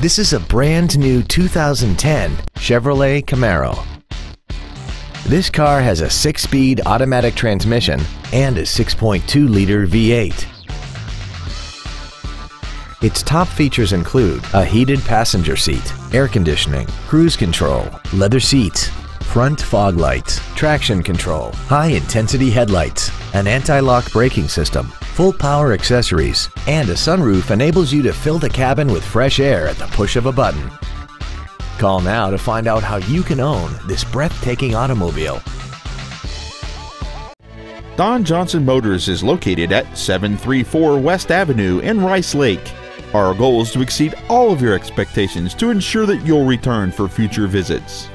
This is a brand new 2010 Chevrolet Camaro. This car has a 6-speed automatic transmission and a 6.2-liter V8. Its top features include a heated passenger seat, air conditioning, cruise control, leather seats, front fog lights, traction control, high-intensity headlights, an anti-lock braking system, full power accessories, and a sunroof enables you to fill the cabin with fresh air at the push of a button. Call now to find out how you can own this breathtaking automobile. Don Johnson Motors is located at 734 West Avenue in Rice Lake. Our goal is to exceed all of your expectations to ensure that you'll return for future visits.